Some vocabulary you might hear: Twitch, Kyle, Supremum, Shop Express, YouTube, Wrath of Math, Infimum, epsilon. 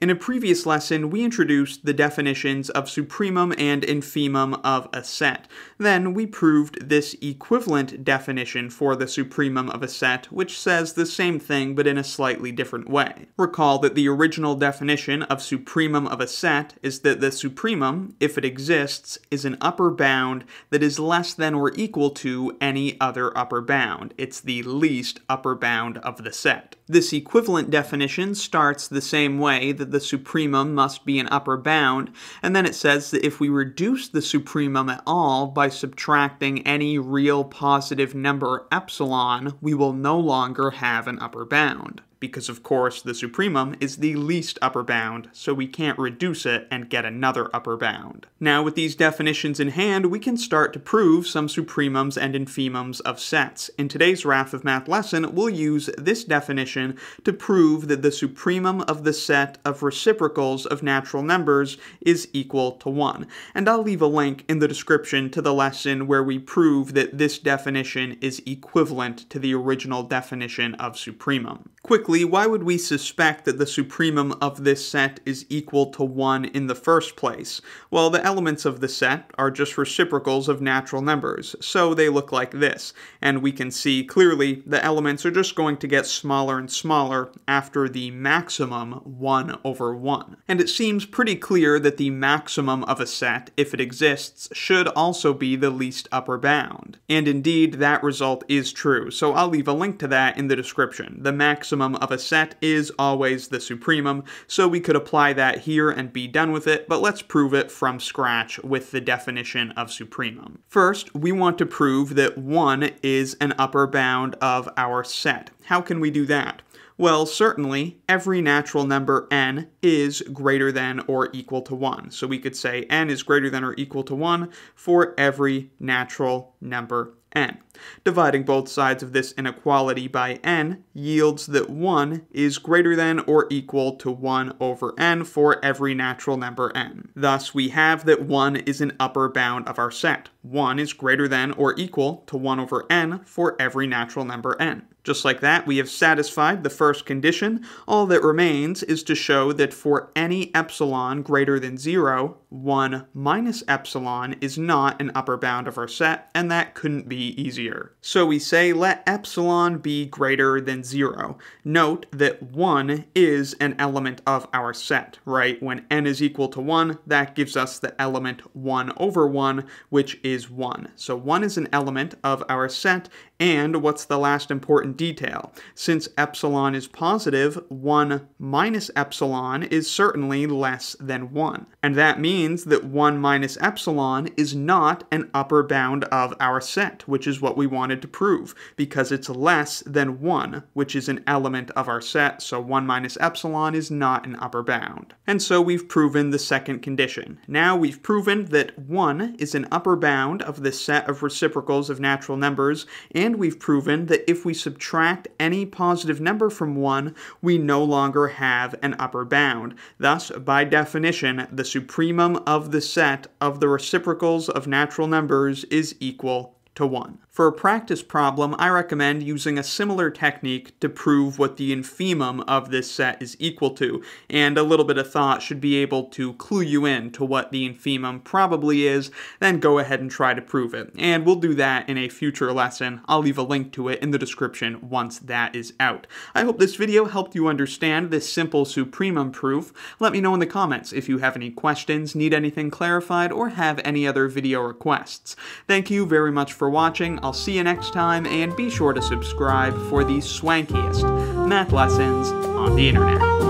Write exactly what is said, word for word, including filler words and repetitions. In a previous lesson, we introduced the definitions of supremum and infimum of a set. Then we proved this equivalent definition for the supremum of a set, which says the same thing but in a slightly different way. Recall that the original definition of supremum of a set is that the supremum, if it exists, is an upper bound that is less than or equal to any other upper bound. It's the least upper bound of the set. This equivalent definition starts the same way, that the supremum must be an upper bound, and then it says that if we reduce the supremum at all by subtracting any real positive number epsilon, we will no longer have an upper bound. Because of course the supremum is the least upper bound, so we can't reduce it and get another upper bound. Now with these definitions in hand, we can start to prove some supremums and infimums of sets. In today's Wrath of Math lesson, we'll use this definition to prove that the supremum of the set of reciprocals of natural numbers is equal to one. And I'll leave a link in the description to the lesson where we prove that this definition is equivalent to the original definition of supremum. Quickly, why would we suspect that the supremum of this set is equal to one in the first place? Well, the elements of the set are just reciprocals of natural numbers, so they look like this. And we can see clearly the elements are just going to get smaller and smaller after the maximum one over one. And it seems pretty clear that the maximum of a set, if it exists, should also be the least upper bound. And indeed, that result is true, so I'll leave a link to that in the description. The maximum of a set is always the supremum, so we could apply that here and be done with it, but let's prove it from scratch with the definition of supremum. First, we want to prove that one is an upper bound of our set. How can we do that? Well, certainly, every natural number n is greater than or equal to one. So we could say n is greater than or equal to one for every natural number n. Dividing both sides of this inequality by n yields that one is greater than or equal to one over n for every natural number n. Thus, we have that one is an upper bound of our set. one is greater than or equal to one over n for every natural number n. Just like that, we have satisfied the first condition. All that remains is to show that for any epsilon greater than zero, one minus epsilon is not an upper bound of our set, and that couldn't be easier. So we say let epsilon be greater than zero. Note that one is an element of our set, right? When n is equal to one, that gives us the element one over one, which is one. So one is an element of our set, and what's the last important detail? Since epsilon is positive, one minus epsilon is certainly less than one. And that means that one minus epsilon is not an upper bound of our set, which is what we wanted to prove, because it's less than one, which is an element of our set, so one minus epsilon is not an upper bound. And so we've proven the second condition. Now we've proven that one is an upper bound of the set of reciprocals of natural numbers, and we've proven that if we subtract any positive number from one, we no longer have an upper bound. Thus, by definition, the supremum of the set of the reciprocals of natural numbers is equal to one. For a practice problem, I recommend using a similar technique to prove what the infimum of this set is equal to, and a little bit of thought should be able to clue you in to what the infimum probably is, then go ahead and try to prove it. And we'll do that in a future lesson. I'll leave a link to it in the description once that is out. I hope this video helped you understand this simple supremum proof. Let me know in the comments if you have any questions, need anything clarified, or have any other video requests. Thank you very much for watching. I'll see you next time, and be sure to subscribe for the swankiest math lessons on the internet.